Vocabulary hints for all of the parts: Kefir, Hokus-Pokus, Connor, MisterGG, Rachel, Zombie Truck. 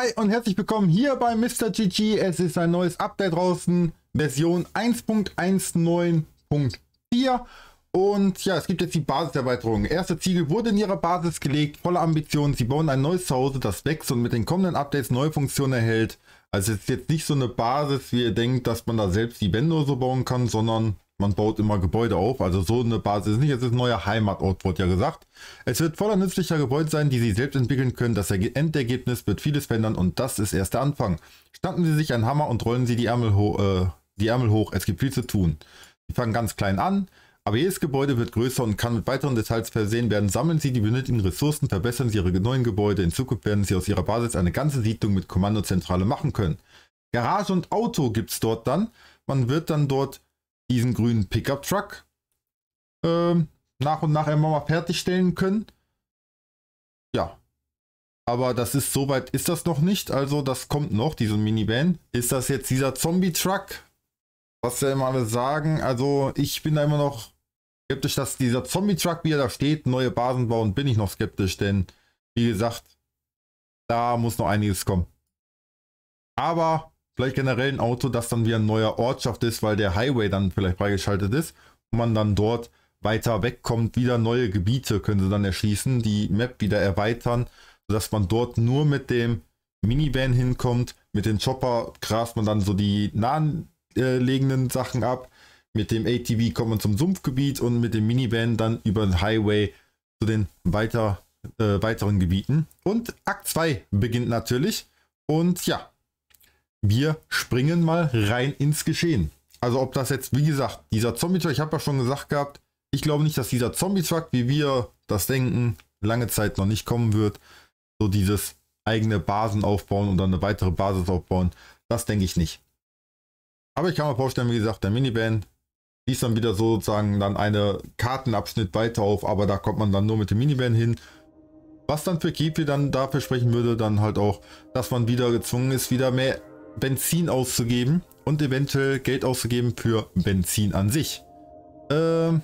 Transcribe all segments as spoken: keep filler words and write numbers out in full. Hi und herzlich willkommen hier bei MisterGG. Es ist ein neues Update draußen, Version eins Punkt neunzehn Punkt vier. Und ja, es gibt jetzt die Basiserweiterung. Erste Ziegel wurde in ihrer Basis gelegt, voller Ambitionen. Sie bauen ein neues Zuhause, das wächst und mit den kommenden Updates neue Funktionen erhält. Also es ist jetzt nicht so eine Basis, wie ihr denkt, dass man da selbst die Wände oder so bauen kann, sondern man baut immer Gebäude auf. Also so eine Basis ist nicht. Es ist ein neuer Heimatort, wurde ja gesagt. Es wird voller nützlicher Gebäude sein, die sie selbst entwickeln können. Das Endergebnis wird vieles verändern und das ist erst der Anfang. Schnappen sie sich einen Hammer und rollen sie die Ärmel, ho äh, die Ärmel hoch. Es gibt viel zu tun. Sie fangen ganz klein an. Aber jedes Gebäude wird größer und kann mit weiteren Details versehen werden. Sammeln Sie die benötigten Ressourcen, verbessern Sie Ihre neuen Gebäude. In Zukunft werden Sie aus Ihrer Basis eine ganze Siedlung mit Kommandozentrale machen können. Garage und Auto gibt es dort dann. Man wird dann dort diesen grünen Pickup-Truck ähm, nach und nach einmal mal fertigstellen können. Ja, aber das ist soweit, ist das noch nicht. Also das kommt noch, diesen Minivan. Ist das jetzt dieser Zombie-Truck? Was ja immer alle sagen. Also ich bin da immer noch skeptisch, dass dieser Zombie-Truck, wie er da steht, neue Basen bauen, bin ich noch skeptisch, denn wie gesagt, da muss noch einiges kommen. Aber vielleicht generell ein Auto, das dann wieder ein neuer Ortschaft ist, weil der Highway dann vielleicht freigeschaltet ist und man dann dort weiter wegkommt, wieder neue Gebiete können sie dann erschließen, die Map wieder erweitern, sodass man dort nur mit dem Minivan hinkommt, mit den Chopper grast man dann so die nahen Äh, legenden Sachen ab. Mit dem A T V kommt man zum Sumpfgebiet und mit dem Minivan dann über den Highway zu den weiter, äh, weiteren Gebieten. Und Akt zwei beginnt natürlich. Und ja, wir springen mal rein ins Geschehen. Also ob das jetzt, wie gesagt, dieser Zombie-Truck, ich habe ja schon gesagt gehabt, ich glaube nicht, dass dieser Zombie-Truck, wie wir das denken, lange Zeit noch nicht kommen wird. So dieses eigene Basen aufbauen und dann eine weitere Basis aufbauen, das denke ich nicht. Aber ich kann mir vorstellen, wie gesagt, der Minivan schließt dann wieder sozusagen dann eine Kartenabschnitt weiter auf, aber da kommt man dann nur mit dem Minivan hin. Was dann für Kefir dann dafür sprechen würde, dann halt auch, dass man wieder gezwungen ist, wieder mehr Benzin auszugeben und eventuell Geld auszugeben für Benzin an sich. Ähm,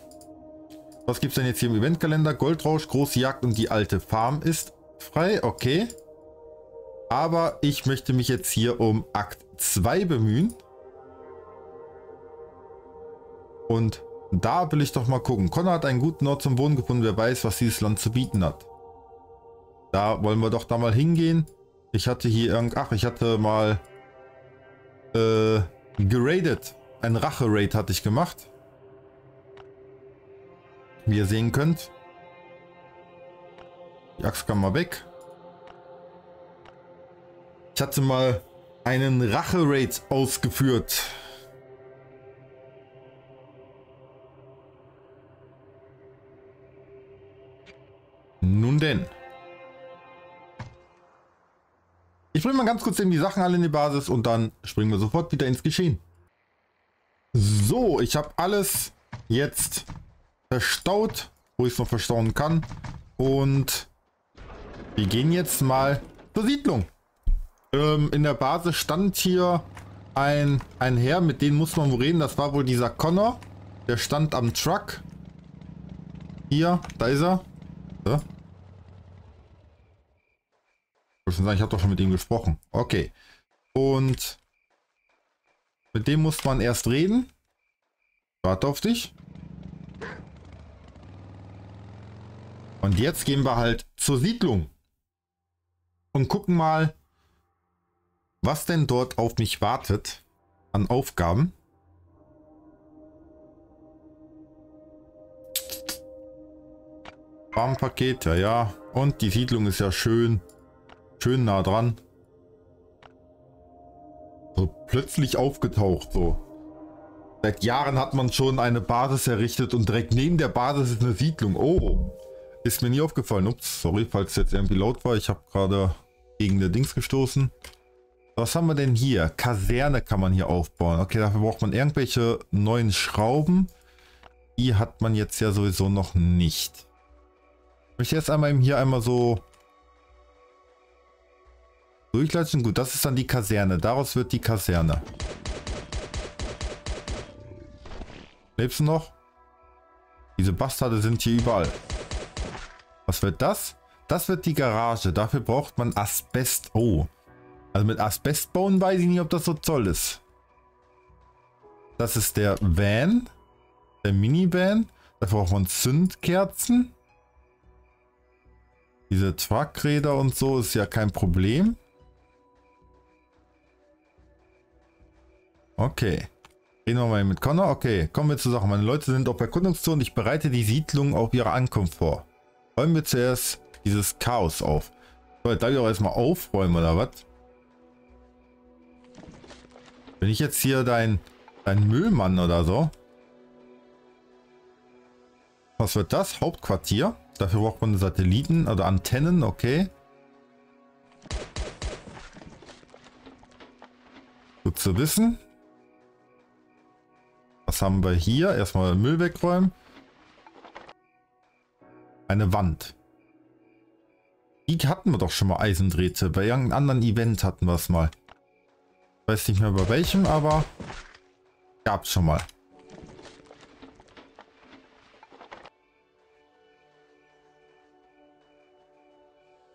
was gibt es denn jetzt hier im Eventkalender? Goldrausch, große Jagd und die alte Farm ist frei, okay. Aber ich möchte mich jetzt hier um Akt zwei bemühen. Und da will ich doch mal gucken. Connor hat einen guten Ort zum Wohnen gefunden. Wer weiß, was dieses Land zu bieten hat. Da wollen wir doch da mal hingehen. Ich hatte hier irgend... Ach, ich hatte mal... Äh, geradet. Ein Rache-Raid hatte ich gemacht. Wie ihr sehen könnt. Die Axt kann mal weg. Ich hatte mal einen Rache-Raid ausgeführt. Nun denn. Ich bringe mal ganz kurz eben die Sachen alle in die Basis und dann springen wir sofort wieder ins Geschehen. So, ich habe alles jetzt verstaut, wo ich es noch verstauen kann. Und wir gehen jetzt mal zur Siedlung. Ähm, in der Basis stand hier ein, ein Herr, mit dem muss man wohl reden. Das war wohl dieser Connor. Der stand am Truck. Hier, da ist er. So. Ich habe doch schon mit ihm gesprochen. Okay. Und mit dem muss man erst reden. Warte auf dich. Und jetzt gehen wir halt zur Siedlung. Und gucken mal, was denn dort auf mich wartet an Aufgaben. Farmpaket, ja ja. Und die Siedlung ist ja schön, schön nah dran. So plötzlich aufgetaucht, so. Seit Jahren hat man schon eine Basis errichtet und direkt neben der Basis ist eine Siedlung. Oh, ist mir nie aufgefallen. Ups, sorry, falls es jetzt irgendwie laut war. Ich habe gerade gegen der Dings gestoßen. Was haben wir denn hier? Kaserne kann man hier aufbauen. Okay, dafür braucht man irgendwelche neuen Schrauben. Die hat man jetzt ja sowieso noch nicht. Ich möchte jetzt einmal eben hier einmal so durchlatschen. Gut, das ist dann die Kaserne. Daraus wird die Kaserne. Lebst du noch? Diese Bastarde sind hier überall. Was wird das? Das wird die Garage. Dafür braucht man Asbest. Oh, Also mit Asbestbone weiß ich nicht, ob das so toll ist. Das ist der Van. Der Minivan. Da braucht man Zündkerzen. Diese Truckräder und so ist ja kein Problem. Okay. Reden wir mal mit Connor. Okay, kommen wir zur Sache. Meine Leute sind auf Erkundungstour und ich bereite die Siedlung auf ihre Ankunft vor. Räumen wir zuerst dieses Chaos auf. So, jetzt darf ich auch erstmal aufräumen, oder was? Bin ich jetzt hier dein, dein Müllmann oder so? Was wird das? Hauptquartier. Dafür braucht man Satelliten oder Antennen, okay. Gut zu wissen. Was haben wir hier? Erstmal Müll wegräumen. Eine Wand. Die hatten wir doch schon mal, Eisendrähte. Bei irgendeinem anderen Event hatten wir es mal. Weiß nicht mehr bei welchem, aber gab es schon mal.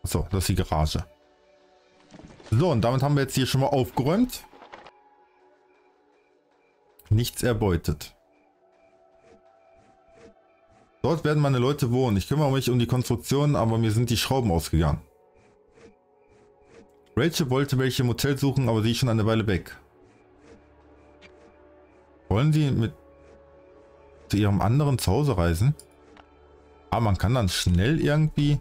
So, das ist die Garage. So, und damit haben wir jetzt hier schon mal aufgeräumt. Nichts erbeutet. Dort werden meine Leute wohnen. Ich kümmere mich um die Konstruktion, aber mir sind die Schrauben ausgegangen. Rachel wollte welche im Hotel suchen, aber sie ist schon eine Weile weg. Wollen sie mit zu ihrem anderen Zuhause reisen? Ah, man kann dann schnell irgendwie...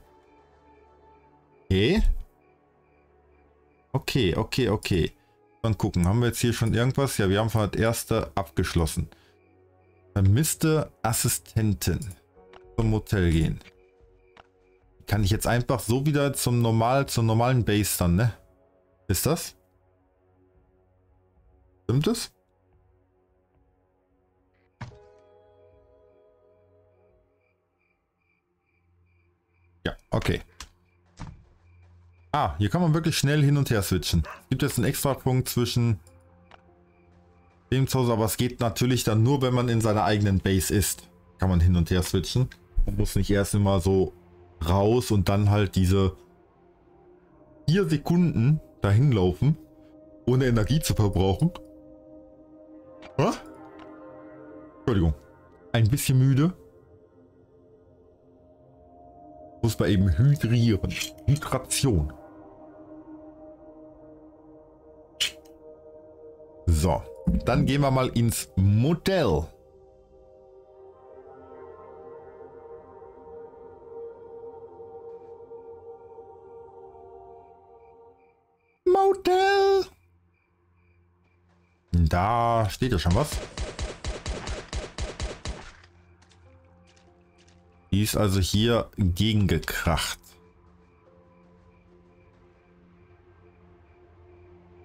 Okay. Okay, okay, okay. Dann gucken, haben wir jetzt hier schon irgendwas? Ja, wir haben von der erste abgeschlossen. Vermisste Assistentin. Zum Hotel gehen. Kann ich jetzt einfach so wieder zum normal, zum normalen Base dann, ne? Ist das? Stimmt es? Ja, okay. Ah, hier kann man wirklich schnell hin und her switchen. Es gibt jetzt einen extra Punkt zwischen dem Zuhause, aber es geht natürlich dann nur, wenn man in seiner eigenen Base ist. Kann man hin und her switchen. Man muss nicht erst immer so raus und dann halt diese vier Sekunden dahin laufen, ohne Energie zu verbrauchen. Ah? Entschuldigung. Ein bisschen müde. Muss man eben hydrieren. Hydration. So, dann gehen wir mal ins Modell. Modell. Da steht ja schon was. Die ist also hier gegengekracht.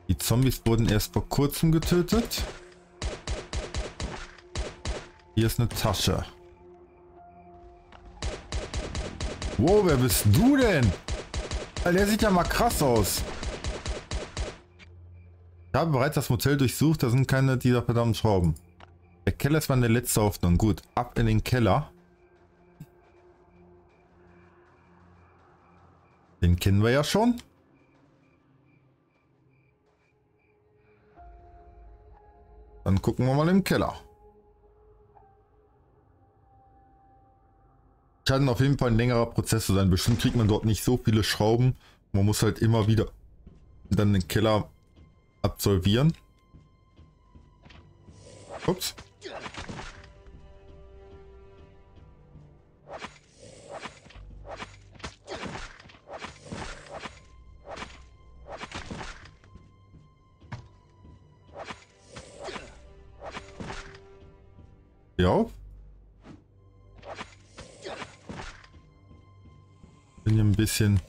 Die Zombies wurden erst vor kurzem getötet. Hier ist eine Tasche. Wow, wer bist du denn? Der sieht ja mal krass aus. Ich habe bereits das Motel durchsucht, da sind keine dieser verdammten Schrauben. Der Keller ist meine letzte Hoffnung. Gut, ab in den Keller. Den kennen wir ja schon. Dann gucken wir mal im Keller. Scheint auf jeden Fall ein längerer Prozess zu sein. Bestimmt kriegt man dort nicht so viele Schrauben. Man muss halt immer wieder dann den Keller absolvieren. Ups. Auf. Bin hier ein bisschen.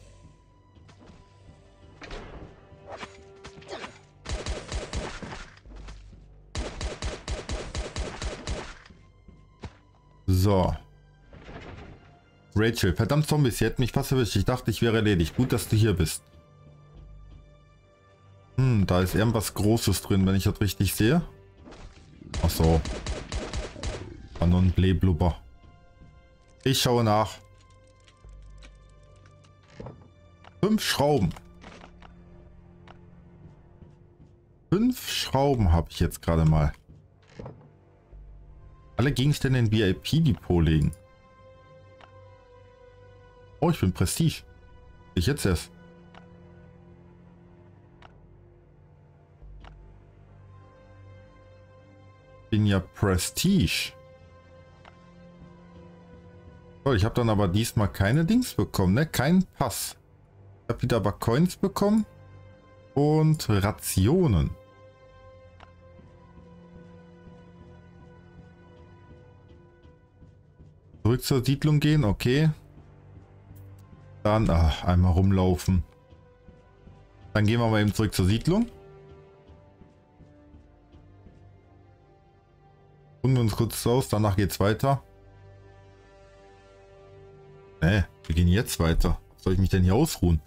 So. Rachel, verdammt Zombies, sie hätten mich fast erwischt. Ich dachte, ich wäre erledigt. Gut, dass du hier bist. Hm, da ist irgendwas Großes drin, wenn ich das richtig sehe. Ach so. Non blubber. Ich schaue nach. Fünf Schrauben. Fünf Schrauben habe ich jetzt gerade mal. Alle Gegenstände in V I P-Depot legen. Oh, ich bin Prestige. Ich jetzt erst. Bin ja Prestige. So, ich habe dann aber diesmal keine Dings bekommen, ne? Keinen Pass. Ich habe wieder aber Coins bekommen und Rationen. Zurück zur Siedlung gehen, okay. Dann ach, einmal rumlaufen. Dann gehen wir mal eben zurück zur Siedlung. Ruhen wir uns kurz aus, danach geht's weiter. Ne, wir gehen jetzt weiter. Soll ich mich denn hier ausruhen?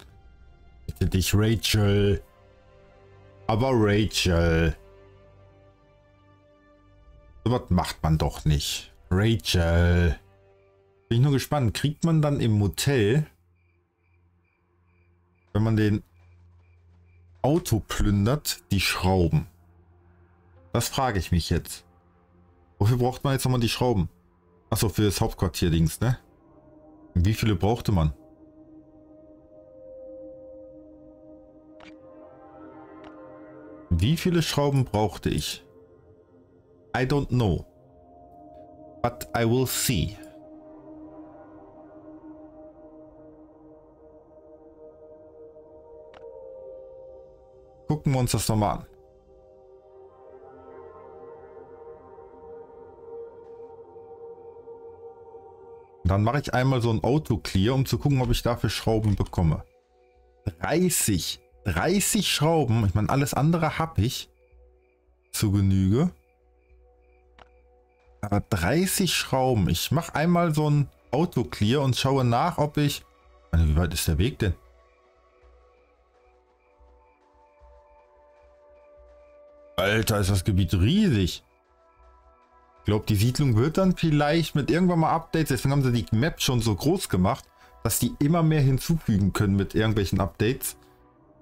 Bitte dich, Rachel. Aber Rachel. So was macht man doch nicht. Rachel. Bin ich nur gespannt. Kriegt man dann im Motel, wenn man den Auto plündert, die Schrauben? Das frage ich mich jetzt. Wofür braucht man jetzt nochmal die Schrauben? Achso, für das Hauptquartier-Dings, ne? Und wie viele brauchte man? Wie viele Schrauben brauchte ich? I don't know. But I will see. Gucken wir uns das nochmal an. Und dann mache ich einmal so ein Auto-Clear, um zu gucken, ob ich dafür Schrauben bekomme. dreißig. dreißig Schrauben. Ich meine, alles andere habe ich zu Genüge. Aber dreißig Schrauben. Ich mache einmal so ein Auto-Clear und schaue nach, ob ich... Wie weit ist der Weg denn? Alter, ist das Gebiet riesig. Ich glaube, die Siedlung wird dann vielleicht mit irgendwann mal Updates. Deswegen haben sie die Map schon so groß gemacht, dass die immer mehr hinzufügen können mit irgendwelchen Updates.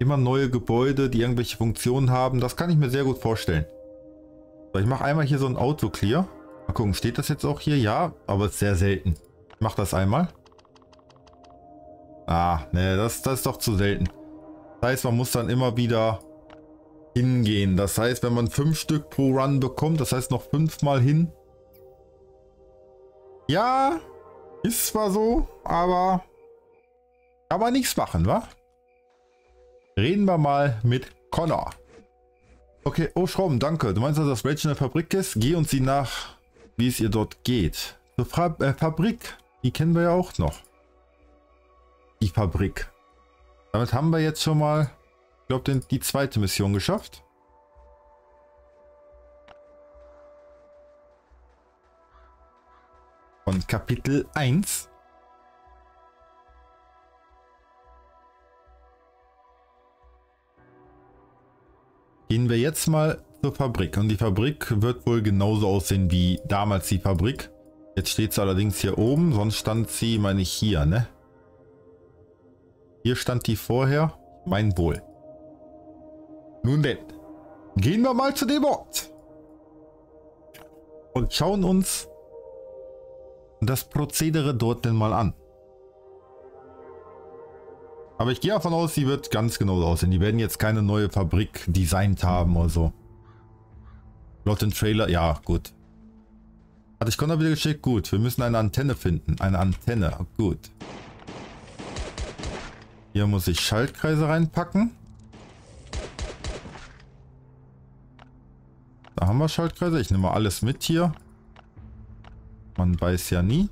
Immer neue Gebäude, die irgendwelche Funktionen haben. Das kann ich mir sehr gut vorstellen. So, ich mache einmal hier so ein Auto-Clear. Mal gucken, steht das jetzt auch hier? Ja, aber ist sehr selten. Ich mache das einmal. Ah, ne, das, das ist doch zu selten. Das heißt, man muss dann immer wieder... hingehen. Das heißt, wenn man fünf Stück pro Run bekommt, das heißt noch fünfmal hin. Ja, ist zwar so, aber kann man nichts machen, wa? Reden wir mal mit Connor. Okay, oh Schrauben, danke. Du meinst also, dass Rachel in der Fabrik ist? Geh und sieh nach, wie es ihr dort geht. Zur Fa- äh, Fabrik, die kennen wir ja auch noch. Die Fabrik. Damit haben wir jetzt schon mal... Ich glaube, die zweite Mission geschafft. Von Kapitel eins. Gehen wir jetzt mal zur Fabrik. Und die Fabrik wird wohl genauso aussehen wie damals die Fabrik. Jetzt steht sie allerdings hier oben. Sonst stand sie, meine ich, hier, ne? Hier stand die vorher. Mein Wohl. Nun denn, gehen wir mal zu dem Ort und schauen uns das Prozedere dort denn mal an. Aber ich gehe davon aus, die wird ganz genau aussehen. Die werden jetzt keine neue Fabrik designt haben oder so. Laut den Trailer, ja gut. Hatte ich Connor wieder geschickt? Gut, wir müssen eine Antenne finden. Eine Antenne, gut. Hier muss ich Schaltkreise reinpacken. Da haben wir Schaltkreise. Ich nehme mal alles mit hier. Man weiß ja nie.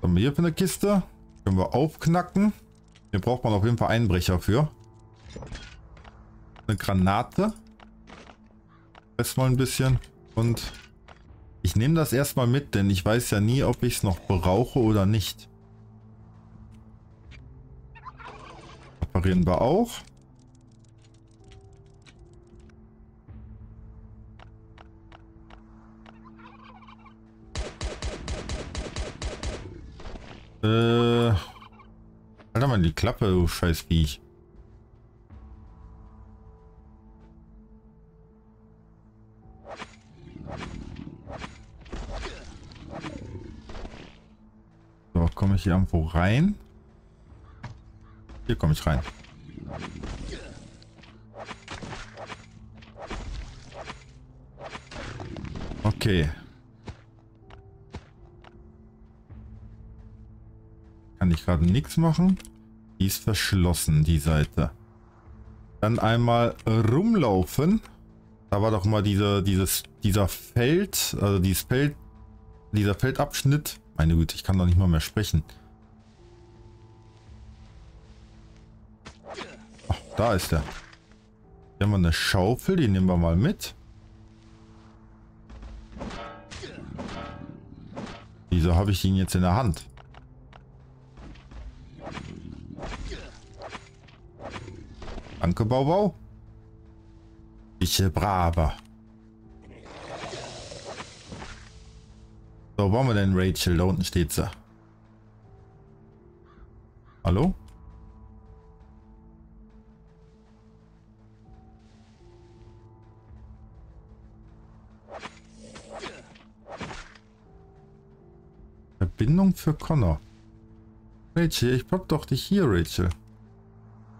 Was haben wir hier für eine Kiste? Können wir aufknacken. Hier braucht man auf jeden Fall Einbrecher für. Eine Granate. Erstmal ein bisschen. Und... ich nehme das erstmal mit, denn ich weiß ja nie, ob ich es noch brauche oder nicht. Reparieren wir auch. Äh. Alter, mal die Klappe, du scheiß Viech. So, komme ich hier irgendwo rein? Hier komme ich rein. Okay. Kann ich gerade nichts machen. Die ist verschlossen, die Seite. Dann einmal rumlaufen. Da war doch mal diese, dieses, dieser Feld, also dieses Feld, dieser Feldabschnitt. Meine Güte, ich kann doch nicht mal mehr sprechen. Ach, da ist er. Hier haben wir eine Schaufel, die nehmen wir mal mit. Wieso habe ich ihn jetzt in der Hand? Danke, Baubau. Ich braver. So, wo haben wir denn Rachel? Da unten steht sie. Hallo? Verbindung für Connor. Rachel, ich pack doch dich hier, Rachel.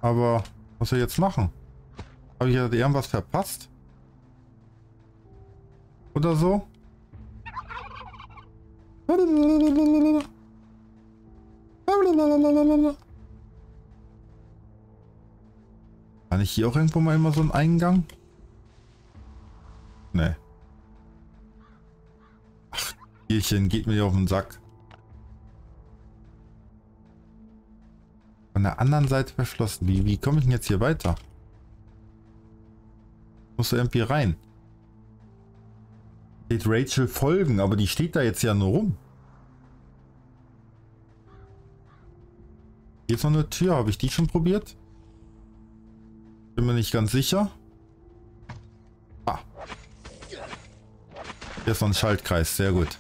Aber was soll ich jetzt machen? Habe ich ja irgendwas verpasst? Oder so? Kann ich hier auch irgendwo mal immer so einen Eingang? Nee. Ach, Tierchen, geht mir auf den Sack. Von der anderen Seite verschlossen. Wie, wie komme ich denn jetzt hier weiter? Muss da irgendwie rein. Steht Rachel folgen, aber die steht da jetzt ja nur rum. Hier ist noch eine Tür, habe ich die schon probiert? Bin mir nicht ganz sicher. Ah. Hier ist noch ein Schaltkreis, sehr gut.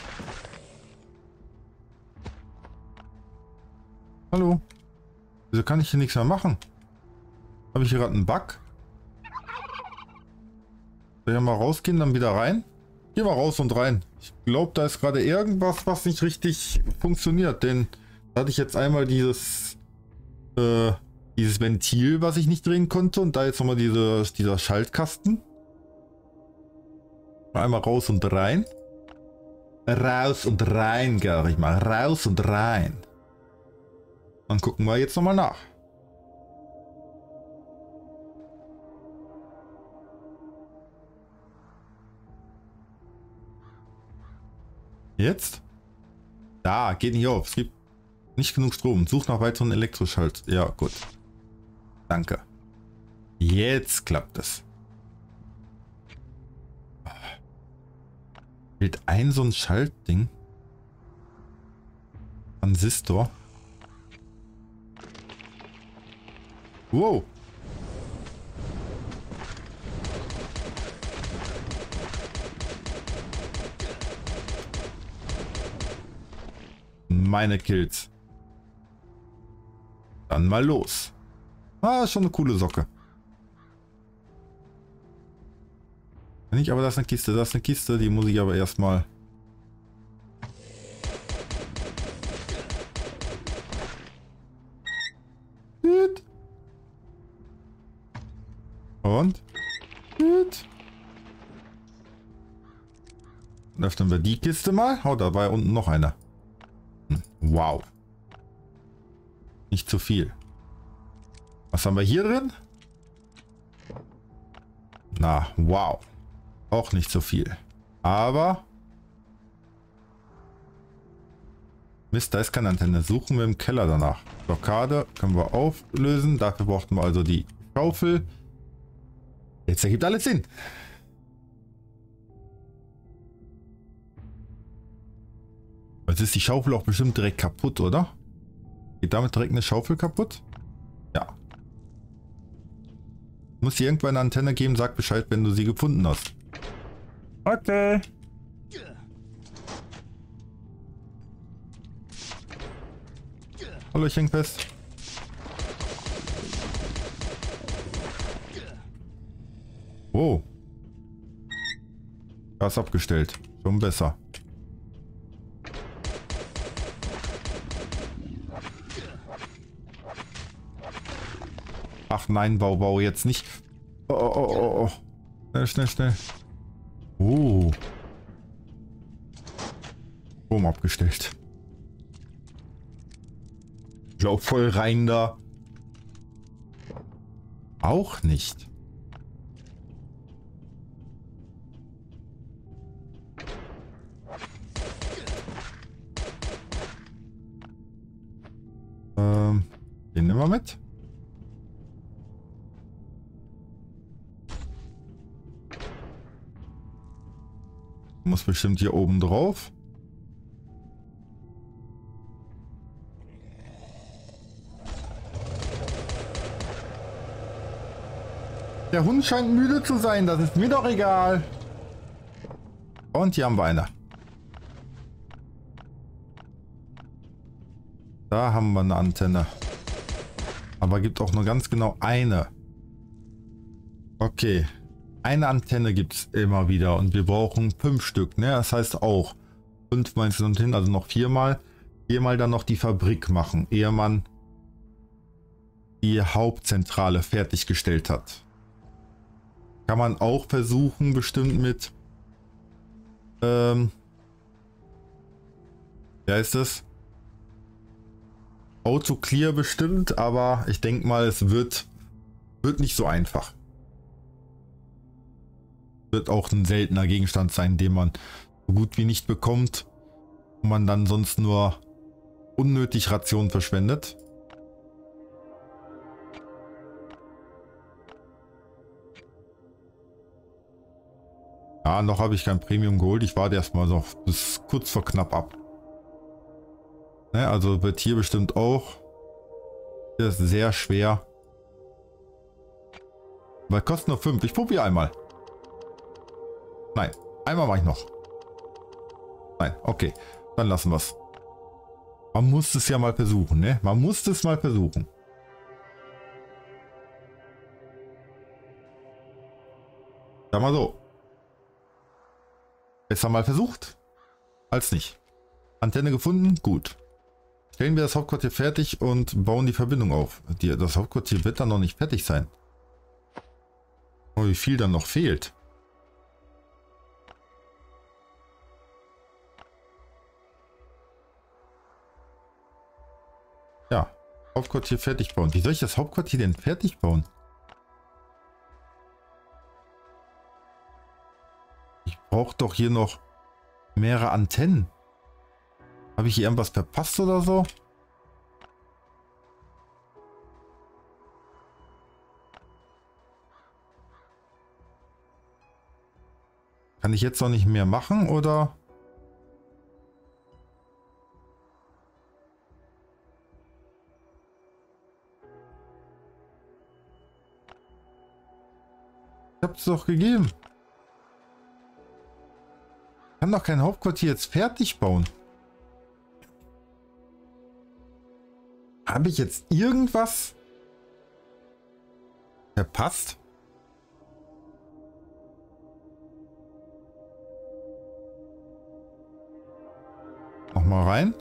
Hallo. Wieso kann ich hier nichts mehr machen? Habe ich hier gerade einen Bug? Soll ich mal rausgehen, dann wieder rein? Geh mal raus und rein. Ich glaube, da ist gerade irgendwas, was nicht richtig funktioniert. Denn da hatte ich jetzt einmal dieses äh, dieses Ventil, was ich nicht drehen konnte. Und da jetzt nochmal diese, dieser Schaltkasten. Einmal raus und rein. Raus und rein, gar ich mal. Raus und rein. Dann gucken wir jetzt nochmal nach. Jetzt? Da, geht nicht auf. Es gibt nicht genug Strom. Such nach weiteren Elektroschalt. Ja, gut. Danke. Jetzt klappt es. Fehlt ein so ein Schaltding. Transistor. Wow. Meine Kills. Dann mal los. Ah, schon eine coole Socke. Nicht, aber das ist eine Kiste, das ist eine Kiste, die muss ich aber erstmal. Und? Gut. Dann öffnen wir die Kiste mal. Oh, da war ja unten noch einer. Wow. Nicht zu viel. Was haben wir hier drin? Na, wow. Auch nicht so viel. Aber... Mist, da ist keine Antenne. Suchen wir im Keller danach. Blockade können wir auflösen. Dafür brauchten wir also die Schaufel. Jetzt ergibt alles Sinn. Jetzt ist die Schaufel auch bestimmt direkt kaputt, oder? Geht damit direkt eine Schaufel kaputt? Ja. Muss hier irgendwann eine Antenne geben, sag Bescheid, wenn du sie gefunden hast. Okay. Hallo, ich häng fest. Wow. Gas abgestellt. Schon besser. Ach nein, Bau, Bau, jetzt nicht. Oh, oh, oh, oh. Schnell, schnell, schnell. Oh. Boom abgestellt. Glaub voll rein da. Auch nicht. Ähm, den nehmen wir mit. Muss bestimmt hier oben drauf. Der Hund scheint müde zu sein, das ist mir doch egal. Und hier haben wir eine. Da haben wir eine Antenne. Aber gibt auch nur ganz genau eine. Okay. Eine Antenne gibt es immer wieder und wir brauchen fünf Stück, ne? Das heißt auch fünfmal insgesamt hin, also noch viermal. Viermal dann noch die Fabrik machen, ehe man die Hauptzentrale fertiggestellt hat. Kann man auch versuchen, bestimmt mit, ähm, wie heißt es? Auto-Clear bestimmt, aber ich denke mal, es wird, wird nicht so einfach. Wird auch ein seltener Gegenstand sein, den man so gut wie nicht bekommt und man dann sonst nur unnötig Rationen verschwendet. Ja, noch habe ich kein Premium geholt. Ich warte erstmal noch bis kurz vor knapp ab. Ne, also wird hier bestimmt auch. Das ist sehr schwer. Weil kostet nur fünf. Ich probiere einmal. Nein, einmal mache ich noch. Nein, okay. Dann lassen wir es. Man muss es ja mal versuchen, ne? Man muss es mal versuchen. Sag mal so. Besser mal versucht, als nicht. Antenne gefunden, gut. Stellen wir das Hauptquartier fertig und bauen die Verbindung auf. Die, das Hauptquartier wird dann noch nicht fertig sein. Oh, wie viel dann noch fehlt. Ja, Hauptquartier fertig bauen. Wie soll ich das Hauptquartier denn fertig bauen? Braucht doch hier noch mehrere Antennen. Habe ich hier irgendwas verpasst oder so? Kann ich jetzt noch nicht mehr machen oder? Ich habe es doch gegeben. Ich kann doch kein Hauptquartier jetzt fertig bauen. Habe ich jetzt irgendwas verpasst? Nochmal rein.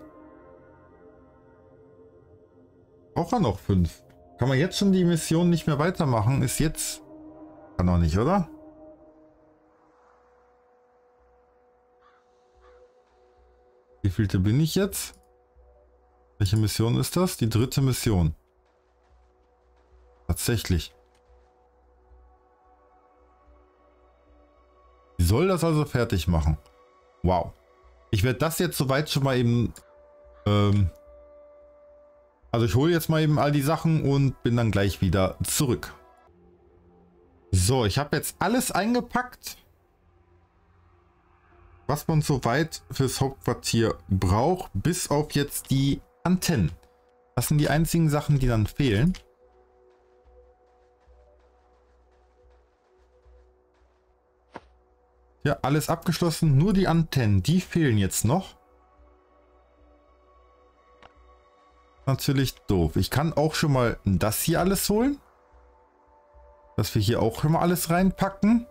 Braucht er noch fünf? Kann man jetzt schon die Mission nicht mehr weitermachen? Ist jetzt... Kann doch nicht, oder? Wie vielte bin ich jetzt? Welche Mission ist das? Die dritte Mission. Tatsächlich. Ich soll das also fertig machen. Wow. Ich werde das jetzt soweit schon mal eben... Ähm, also ich hole jetzt mal eben all die Sachen und bin dann gleich wieder zurück. So, ich habe jetzt alles eingepackt, was man soweit fürs Hauptquartier braucht, bis auf jetzt die Antennen. Das sind die einzigen Sachen, die dann fehlen. Ja, alles abgeschlossen, nur die Antennen, die fehlen jetzt noch. natürlich doof. Ich kann auch schon mal das hier alles holen. Dass wir hier auch schon mal alles reinpacken.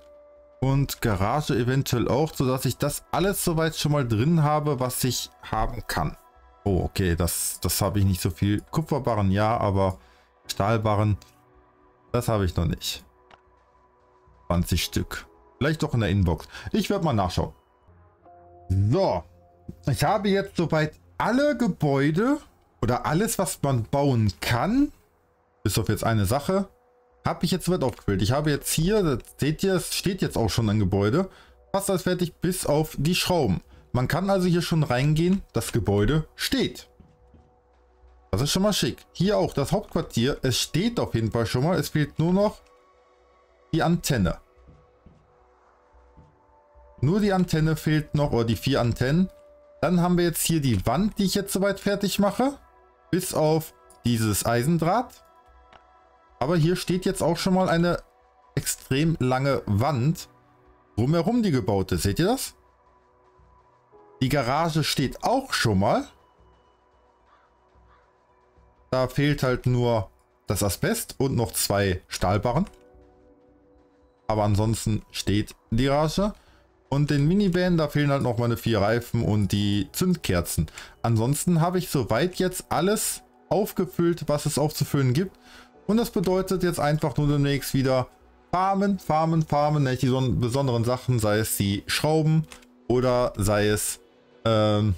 Und Garage eventuell auch, sodass ich das alles soweit schon mal drin habe, was ich haben kann. Oh, okay, das, das habe ich nicht so viel. Kupferbarren ja, aber Stahlbarren, das habe ich noch nicht. zwanzig Stück. Vielleicht doch in der Inbox. Ich werde mal nachschauen. So, ich habe jetzt soweit alle Gebäude oder alles, was man bauen kann, bis auf jetzt eine Sache, habe ich jetzt soweit aufgefüllt. Ich habe jetzt hier, das seht ihr, es steht jetzt auch schon ein Gebäude, fast alles fertig, bis auf die Schrauben. Man kann also hier schon reingehen, das Gebäude steht. Das ist schon mal schick. Hier auch das Hauptquartier, es steht auf jeden Fall schon mal, es fehlt nur noch die Antenne. Nur die Antenne fehlt noch, oder die vier Antennen. Dann haben wir jetzt hier die Wand, die ich jetzt soweit fertig mache, bis auf dieses Eisendraht. Aber hier steht jetzt auch schon mal eine extrem lange Wand drumherum, die gebaut ist. Seht ihr das? Die Garage steht auch schon mal. Da fehlt halt nur das Asbest und noch zwei Stahlbarren. Aber ansonsten steht die Garage. Und den Minivan, da fehlen halt noch meine vier Reifen und die Zündkerzen. Ansonsten habe ich soweit jetzt alles aufgefüllt, was es aufzufüllen gibt. Und das bedeutet jetzt einfach nur demnächst wieder farmen, farmen, farmen, nämlich die besonderen Sachen, sei es die Schrauben oder sei es ähm,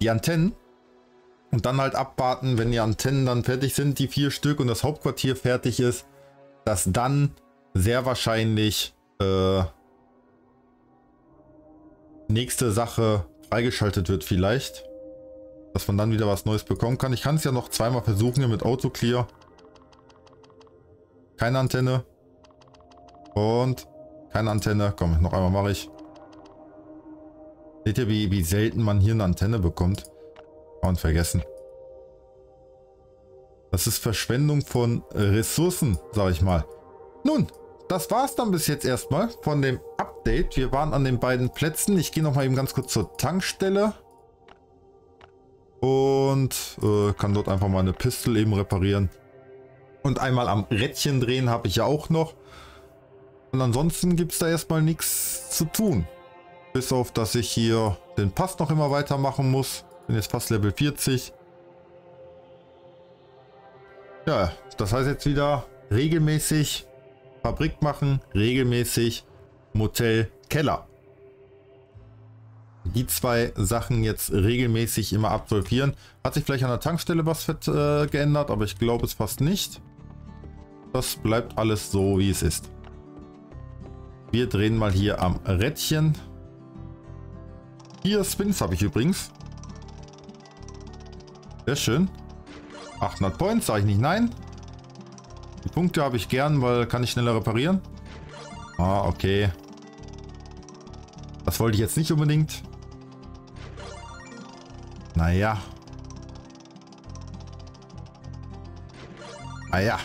die Antennen. Und dann halt abwarten, wenn die Antennen dann fertig sind, die vier Stück, und das Hauptquartier fertig ist, dass dann sehr wahrscheinlich äh, nächste Sache freigeschaltet wird vielleicht. Dass man dann wieder was Neues bekommen kann. Ich kann es ja noch zweimal versuchen hier mit Autoclear. Keine Antenne. Und keine Antenne. Komm, noch einmal mache ich. Seht ihr, wie, wie selten man hier eine Antenne bekommt? Und vergessen. Das ist Verschwendung von Ressourcen, sage ich mal. Nun, das war's dann bis jetzt erstmal von dem Update. Wir waren an den beiden Plätzen. Ich gehe noch mal eben ganz kurz zur Tankstelle. Und äh, kann dort einfach mal eine Pistole eben reparieren. Und einmal am Rädchen drehen habe ich ja auch noch. Und ansonsten gibt es da erstmal nichts zu tun. Bis auf, dass ich hier den Pass noch immer weitermachen muss. Bin jetzt fast Level vierzig. Ja, das heißt jetzt wieder regelmäßig Fabrik machen, regelmäßig Motel, Keller. Die zwei Sachen jetzt regelmäßig immer absolvieren. Hat sich vielleicht an der Tankstelle was äh, geändert, aber ich glaube es fast nicht. Das bleibt alles so, wie es ist. Wir drehen mal hier am Rädchen. Hier Spins habe ich übrigens. Sehr schön. achthundert Points, sage ich nicht nein. Die Punkte habe ich gern, weil kann ich schneller reparieren. Ah, okay. Das wollte ich jetzt nicht unbedingt. Naja. Ah ja.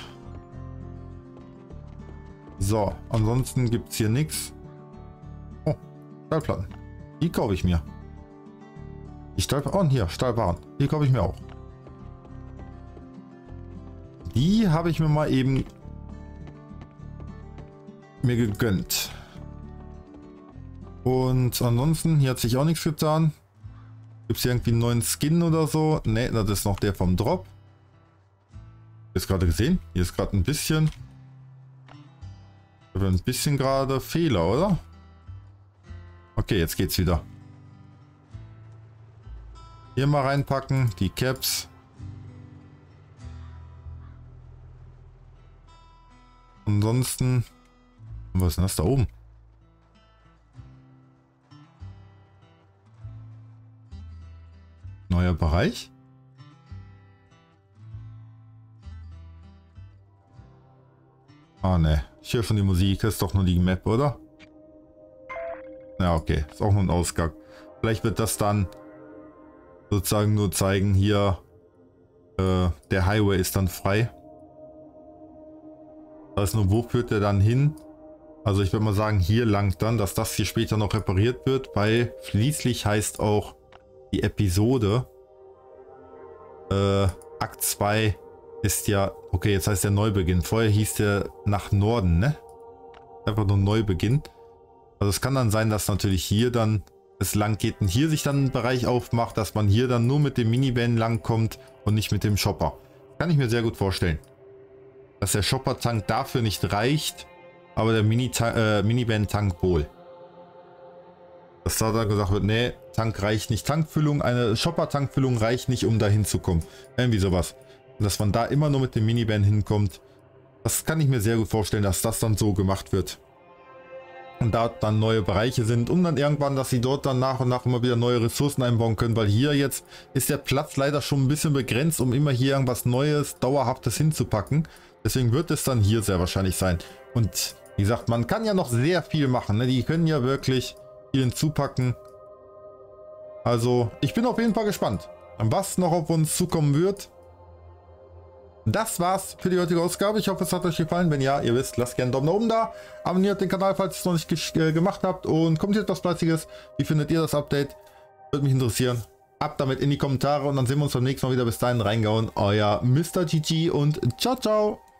So, ansonsten gibt es hier nichts. Oh, Stahlplatten. Die kaufe ich mir. Die Stahlplatten, oh, hier, Stahlbarren. Die kaufe ich mir auch. Die habe ich mir mal eben mir gegönnt. Und ansonsten, hier hat sich auch nichts getan. Gibt es hier irgendwie einen neuen Skin oder so? Ne, das ist noch der vom Drop. Ist gerade gesehen. Hier ist gerade ein bisschen. Ein bisschen gerade Fehler, oder? Okay, jetzt geht's wieder. Hier mal reinpacken, die Caps. Ansonsten, was ist denn das da oben? Neuer Bereich? Ah ne, ich höre schon die Musik, das ist doch nur die Map, oder? Ja okay, ist auch nur ein Ausgang. Vielleicht wird das dann sozusagen nur zeigen, hier äh, der Highway ist dann frei. Also nur, wo führt der dann hin? Also ich würde mal sagen, hier lang dann, dass das hier später noch repariert wird, weil schließlich heißt auch die Episode äh, Akt zwei ist ja... Okay, jetzt heißt der Neubeginn. Vorher hieß der nach Norden, ne? Einfach nur Neubeginn. Also es kann dann sein, dass natürlich hier dann es lang geht und hier sich dann ein Bereich aufmacht, dass man hier dann nur mit dem Minivan langkommt und nicht mit dem Shopper. Kann ich mir sehr gut vorstellen. Dass der Shopper-Tank dafür nicht reicht, aber der Minivan-Tank wohl. Dass da dann gesagt wird, nee, Tank reicht nicht. Tankfüllung, eine Shopper-Tankfüllung reicht nicht, um da hinzukommen. Irgendwie sowas. Und dass man da immer nur mit dem Minivan hinkommt, das kann ich mir sehr gut vorstellen, dass das dann so gemacht wird. Und da dann neue Bereiche sind, um dann irgendwann, dass sie dort dann nach und nach immer wieder neue Ressourcen einbauen können, weil hier jetzt ist der Platz leider schon ein bisschen begrenzt, um immer hier irgendwas Neues, Dauerhaftes hinzupacken. Deswegen wird es dann hier sehr wahrscheinlich sein. Und wie gesagt, man kann ja noch sehr viel machen, ne? Die können ja wirklich viel hinzupacken. Also, ich bin auf jeden Fall gespannt, was noch auf uns zukommen wird. Das war's für die heutige Ausgabe. Ich hoffe, es hat euch gefallen. Wenn ja, ihr wisst, lasst gerne einen Daumen nach oben da. Abonniert den Kanal, falls ihr es noch nicht äh, gemacht habt. Und kommentiert was Fleißiges. Wie findet ihr das Update? Würde mich interessieren. Ab damit in die Kommentare. Und dann sehen wir uns beim nächsten Mal wieder. Bis dahin reingehauen. Euer MisterGG und ciao, ciao.